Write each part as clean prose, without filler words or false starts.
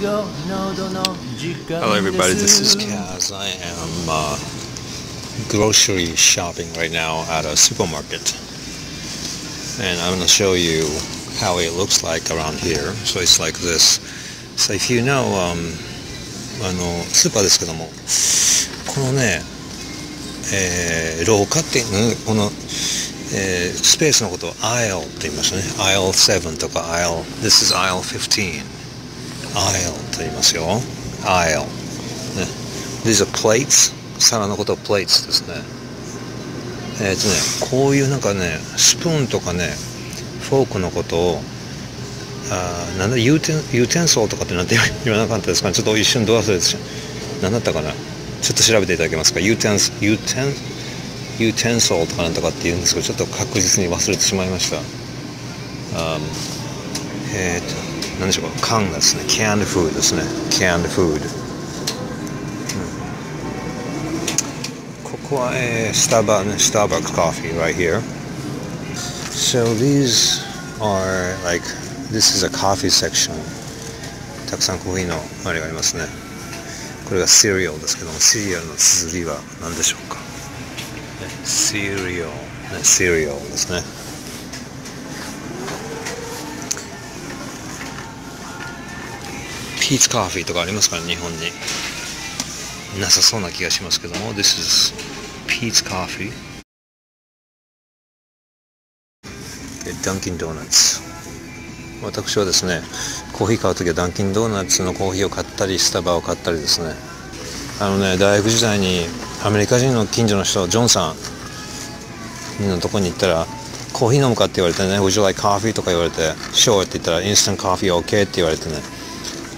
Hello everybody, this is KAZ. I am grocery shopping right now at a supermarket, and I'm going to show you how it looks like around here. So it's like this. So if you know, スーパーですけども、このね、廊下っていうの、この、スペースのことをアイルって言いますね。アイル7とかアイル、This is アイル15。アイルと言いますよ。アイル。These are plates。皿のことをプレートですね。こういうなんかね、スプーンとかね、フォークのことを、なんだ、ユーテンソーとかってなんて言わなかったですかね。ちょっと一瞬どう忘れてしまう。何だったかな。ちょっと調べていただけますか。ユーテンソーとかなんとかって言うんですけど、ちょっと確実に忘れてしまいました。何でしょうか、缶ですね。canned food ですね。canned food、ここは、Starbucks coffee right here. So these are like, this is a coffee section. たくさんコーヒーのあれがありますね。これが cereal ですけども、 cereal の綴りは何でしょうか。 cereal、cereal ですね。Pete's Coffee とかありますから、日本になさそうな気がしますけども、 This is Pete's Coffee. Dunkin' Donuts。 私はですね、コーヒー買うときはダンキンドーナツのコーヒーを買ったり、スタバを買ったりですね。大学時代にアメリカ人の近所の人、ジョンさんのとこに行ったら、コーヒー飲むかって言われてね、Would you like coffee? とか言われて、Sure って言ったら、インスタントコーヒー OK って言われてね、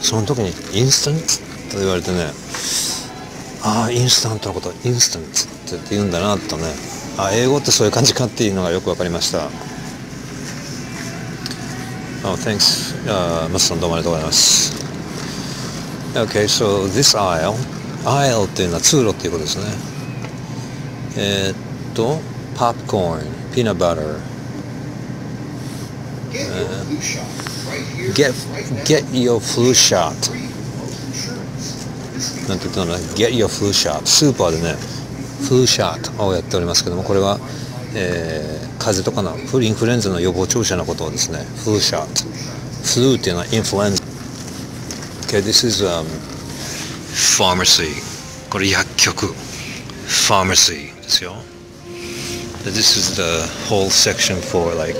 その時にインスタントと言われてね、ああ、インスタントのことインスタントって言うんだなとね、あ、英語ってそういう感じかっていうのがよく分かりました。Oh, thanks. マスさん、どうもありがとうございます。 Okay, so this aisle, aisle っていうのは通路っていうことですね。popcorn, peanut butter、Get your flu shot なんて言ったのね。 Get your flu shot。 スーパーでね、フルシャットをやっておりますけども、これは、風邪とかのインフルエンザの予防注射のことをですね、フルシャット。フルっていうのはインフルエンザ。 Okay, this is pharmacy。 これ薬局、 pharmacy ですよ。 This is the whole section for like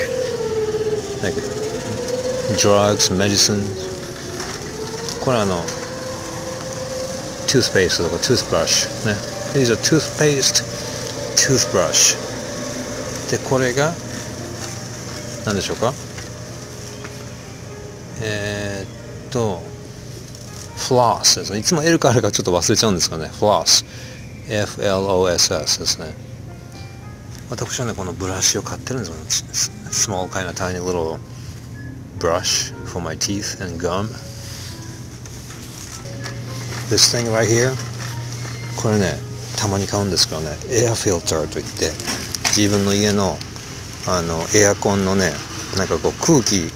drugs, medicine。 これはtoothpaste とか toothbrush ね。 These are toothpaste、 toothbrush で、これが何でしょうか。floss ですね。いつも L か R かちょっと忘れちゃうんですかね。floss、 F-L-O-S-S ですね。私はね、このブラシを買ってるんですよね。 small kind of tiny little brush for my teeth and gum. This thing right here. これね、たまに買うんですけどね、エアフィルターといって、自分の家のエアコンのね、なんかこう空気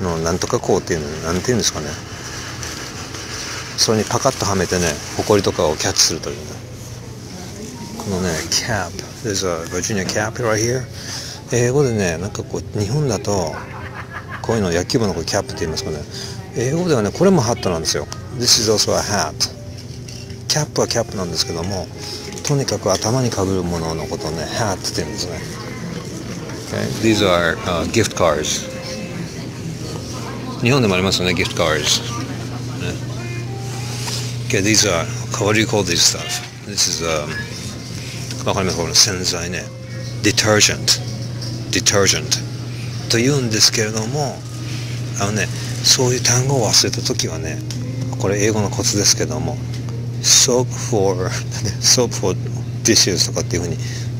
のなんとかこうっていうの、なんていうんですかね。それにパカッとはめてね、ホコリとかをキャッチするというね。このね、cap。There's a Virginia cap right here. 英語でね、なんかこう日本だと。こういうの野球部のキャップって言いますかね。英語ではね、これもハットなんですよ。This is also a hat。キャップはキャップなんですけども、とにかく頭にかぶるもののことをね、ハットって言うんですね。Okay. These are、gift cards。日本でもありますよね、gift cards。ね。Okay, these are, what do you call these stuff? This is, わかりますか、この洗剤ね。Detergent。Detergent。と言うんですけれども、そういう単語を忘れた時はね、これ英語のコツですけども、soap for dishes とかっていうふうに、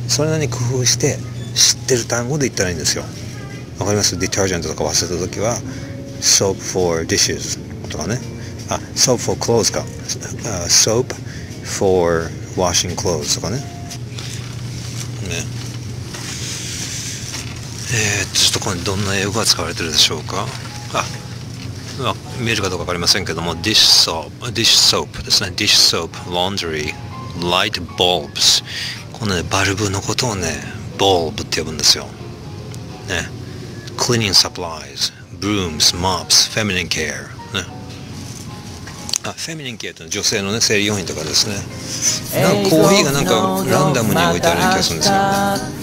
それなりに工夫して知ってる単語で言ったらいいんですよ。わかります？ detergent とか忘れた時は soap for dishes とかね。あ、soap for clothes か、soap for washing clothes とかね。ちょっとこれどんな英語が使われてるでしょうか。あ、見えるかどうか分かりませんけども、ディッシュソープですね。ディッシュソープ、ランドリー、ライトボルブス。このね、バルブのことをね、ボルブって呼ぶんですよ。ね。クリーニングサプライズ、ブームス、モップス、フェミニンケア。ね。あ、フェミニンケアって女性のね、生理用品とかですね。なんかコーヒーがなんかランダムに置いてある気がするんですよね。